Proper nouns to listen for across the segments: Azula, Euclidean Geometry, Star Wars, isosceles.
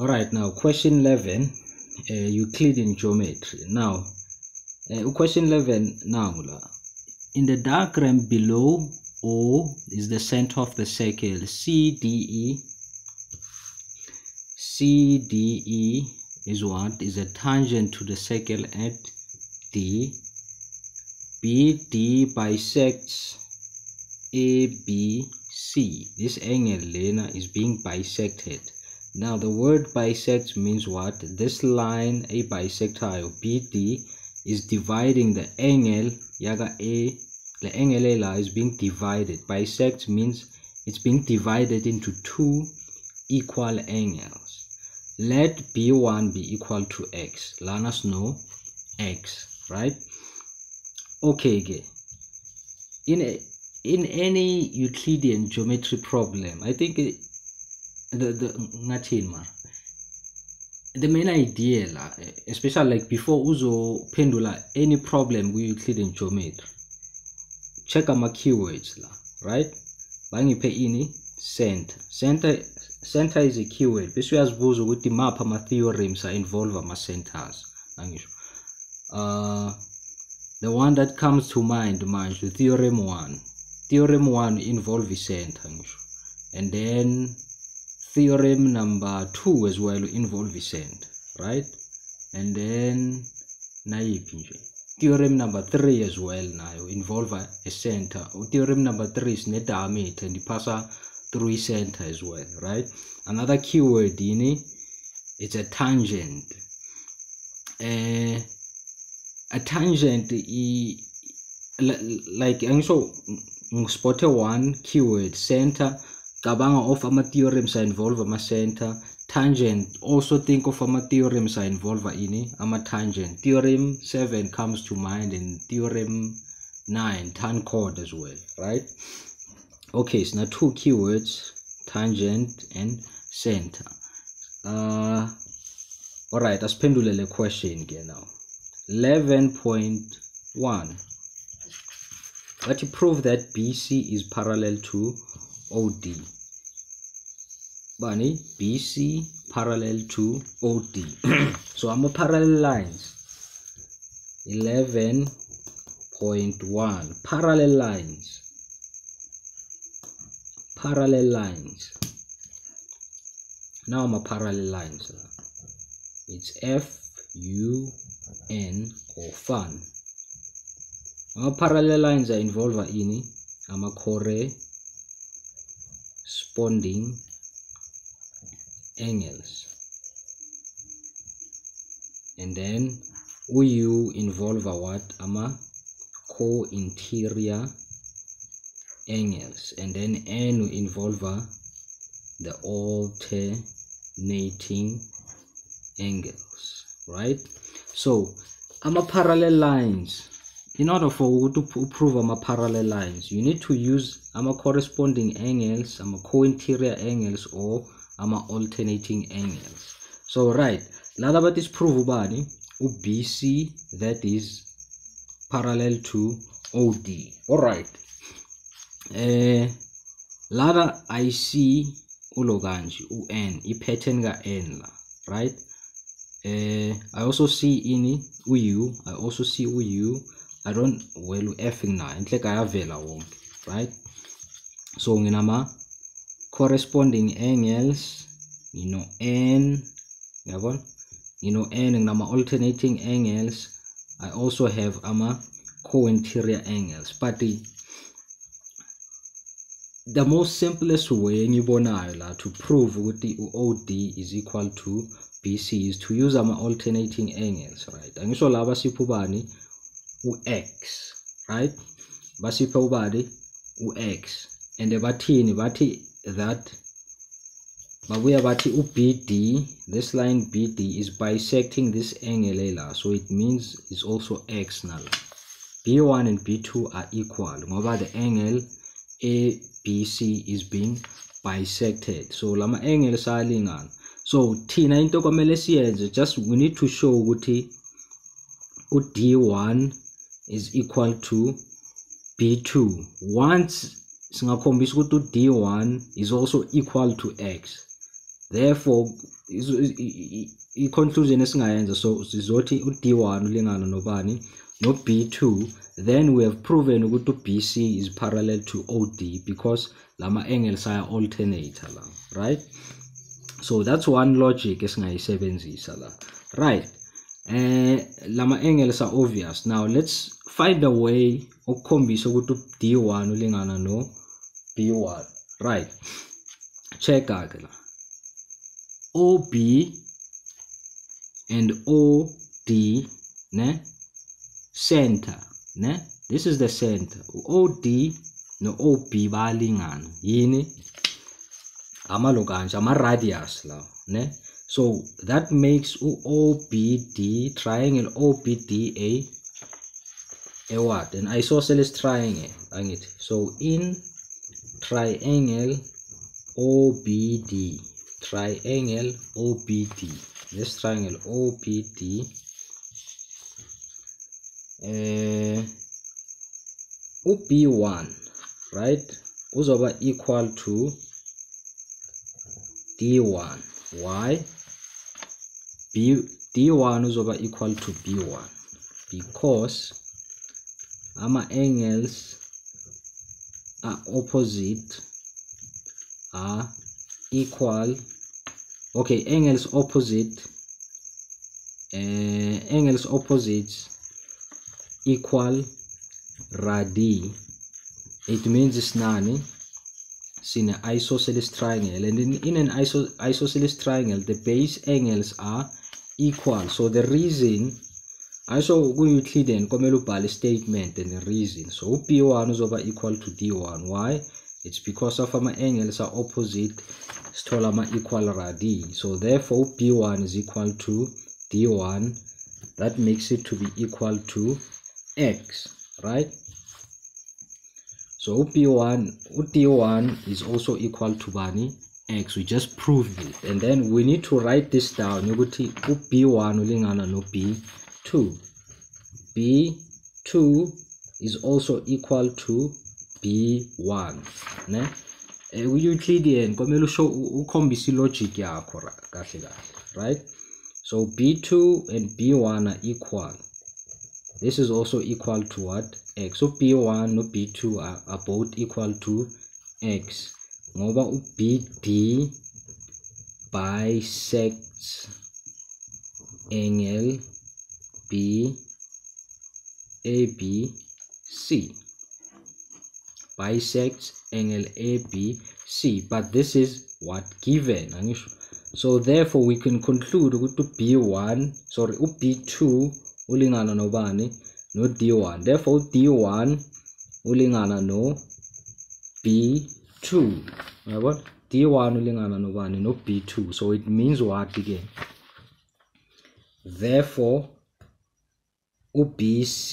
All right, now question 11, Euclidean geometry. Now question 11 now, in the diagram below, O is the center of the circle CDE. CDE is what? Is a tangent to the circle at D. BD bisects ABC. This angle Lena is being bisected. Now the word bisect means what? This line a bisector of BD is dividing the angle yaga A. The angle A is being divided. Bisect means it's being divided into two equal angles. Let B1 be equal to X. Let us know X, right? Okay, in any Euclidean geometry problem, I think the main idea, especially like before uzo pendula any problem with Euclidean geometry, check my keywords, right? Center is a keyword. Because with the map, my theorems are involved my centers. The one that comes to mind, the theorem 1. Theorem 1 involves the center. And then theorem number 2 as well involves the center, right? And then theorem number 3 as well now involve a center. Theorem number 3 is net diameter and it passes through the center as well, right? Another keyword in it, it's a tangent. A tangent is like also spot one keyword center. Kabanga of ama theorems are involved ama center. Tangent also think of ama theorems are involved in ama tangent. Theorem 7 comes to mind and theorem 9 tan chord as well, right? Okay, so now two keywords, tangent and center. All right, let's pendulate the question again now. 11.1. Let's prove that BC is parallel to OD. Bani, BC parallel to OD. So I'm a parallel lines. 11.1. Parallel lines. Parallel lines. Now I'm a parallel lines. It's F, U, N or fun. Our parallel lines are involved in our corresponding angles, and then U involve what? Our co-interior angles, and then N involve the alternating angles, right? So, ama parallel lines. In order for to prove ama parallel lines, you need to use ama corresponding angles, ama co-interior angles, or ama alternating angles. So, right, ladabat is prove ubani BC that is parallel to OD. All right. Lada IC uloganji UN I pattern ga N la, right? I also see ini UU. I also see UU. I don't well effing na. It's like I have vela wong, right? So nginama corresponding angles, N, N nginama alternating angles. I also have ama co-interior angles. But the most simplest way ngibona to prove with the OD is equal to BC is to use ama alternating angles, right? And so la basipubani UX, right? Basipubani UX. And the bati that but we are bati UBD, this line BD is bisecting this angle, so it means it's also X now. B1 and B2 are equal. Ngoba the angle ABC is being bisected. So lama angles are lingan. So Tina into Kamelesia just we need to show D1 is equal to B2. Once Singakombis D1 is also equal to X. Therefore, i-conclusion esingayenza, so sizothi u-D1 ulingana nobani no B2, then we have proven ukuthi BC is parallel to OD because lama angles are alternate la, right? So that's one logic esingayisebenzisa la, right? Lama angles are obvious. Now let's find a way okukhombisa ukuthi D1 ulingana no B1, right? Check out la, OB and OD ne center ne, this is the center. OD no OB balingana yini amaloganja ama radius la ne, so that makes OBD triangle OBD a what, an isosceles triangle angithi. So in triangle OBD, triangle OBD, this triangle OBD, OB1, right, uzoba equal to D1. Why? D1 uzoba equal to B1 because ama angles are opposite, are equal. Okay, angles opposite, angles opposites equal radii. It means it's nani, it's in an isosceles triangle, and in an isosceles triangle the base angles are equal. So the reason I saw Euclidean Geometry statement and the reason, so P1 is over equal to D1. Why? It's because of my angles are opposite, stolama equal radii. So therefore B1 is equal to D1. That makes it to be equal to X, right? So D1 is also equal to bani X. We just proved it, and then we need to write this down. You would see B1 ulingana no B2. B2 is also equal to B1 ne. Euclidean komele usho ukhombisa logic yakho kahle kahle, right? So B2 and B1 are equal. This is also equal to what? X. So B1 no B2 are both equal to X ngoba BD bisects angle BABC, bisects angle ABC, but this is what given. So therefore we can conclude to B1, sorry, B2 ulingana no bani no D1. Therefore D1 ulingana no B2. Right? D1 ulingana no bani no B2. So it means what again? Therefore BC,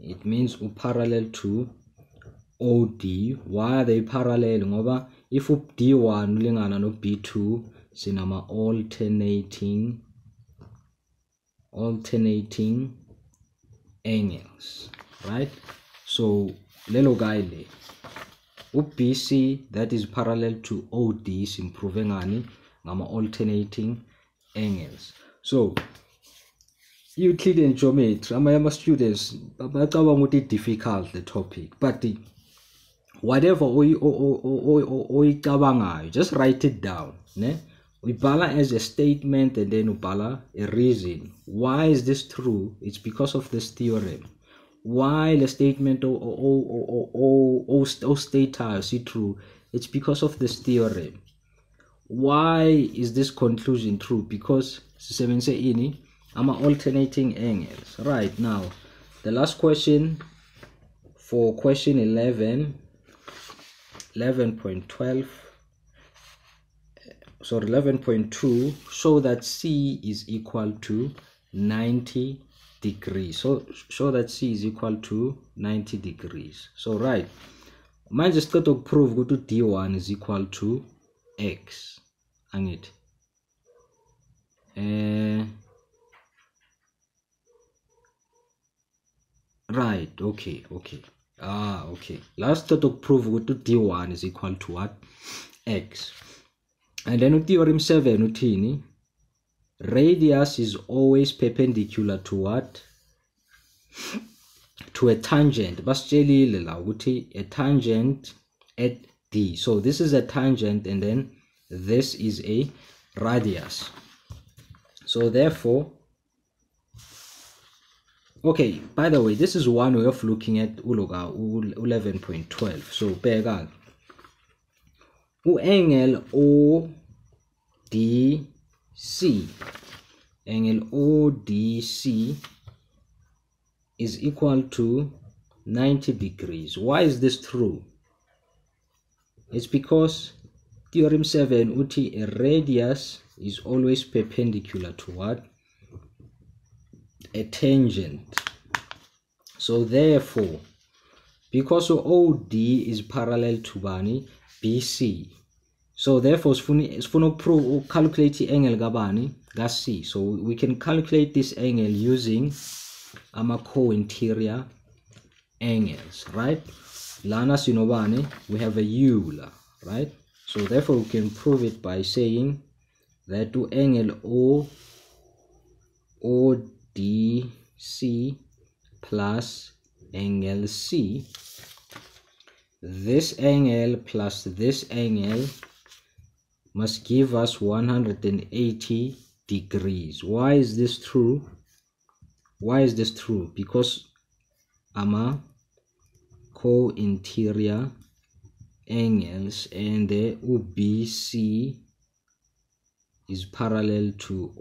it means parallel to OD. Why are they parallel? Over if D1 lingana no B2, sinama alternating angles, right? So lelo guide BC that is parallel to OD is improving ani ngama alternating angles. So Euclidean geometry, my students, it's difficult the topic, but the whatever oyicabangayo, just write it down ne. Ubhala as a statement and then ubhala a reason. Why is this true? It's because of this theorem. Why the statement o is true? It's because of this theorem. Why is this conclusion true? Because sisebenze ini ama alternating angles. Right, now the last question for question 11, 11.12, sorry, 11.2, show that C is equal to 90 degrees. So show that C is equal to 90 degrees. So right, mine just got to prove go to D1 is equal to X. Hang it. Right, okay. Okay, last to prove what to D1 is equal to what? X. And then theorem 7 utini Radius is always perpendicular to what? To a tangent. A tangent at D. So this is a tangent, and then this is a radius. So therefore, okay, by the way, this is one way of looking at uloga 11.12. So bheka angle ODC. Angle ODC is equal to 90 degrees. Why is this true? It's because theorem 7 uthi a radius is always perpendicular to what? A tangent. So therefore, because OD is parallel to bani BC, so therefore calculate the angle gabani C. So we can calculate this angle using ama co-interior angles, right? Lana sinobani, we have a Euler, right? So therefore we can prove it by saying that to angle ODC plus angle C, this angle plus this angle must give us 180 degrees. Why is this true? Why is this true? Because ama co-interior angles, and the OBC is parallel to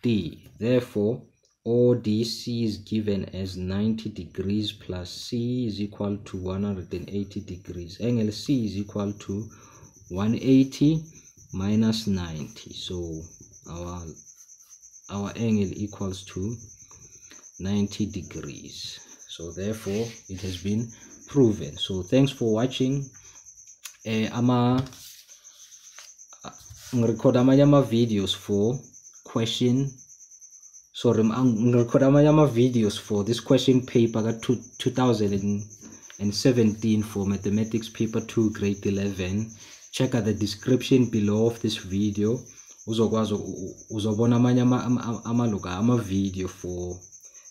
OD. Therefore, ODC is given as 90 degrees plus C is equal to 180 degrees. Angle C is equal to 180 minus 90. So our angle equals to 90 degrees. So therefore, it has been proven. So thanks for watching. Record amanyama videos for question. Sorry, record amanyama videos for this question paper 2017 for mathematics paper 2 grade 11. Check out the description below of this video. Uzobona amanyama video for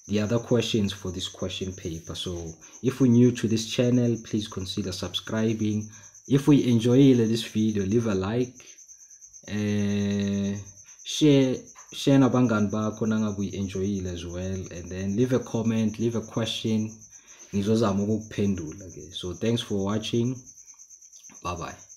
the other questions for this question paper. So if you're new to this channel, please consider subscribing. If we enjoy this video, leave a like, share nabangani bakho nangabe uyenjoyile as well, and then leave a comment, leave a question. Ngizozama ukuphendula. So thanks for watching. Bye bye.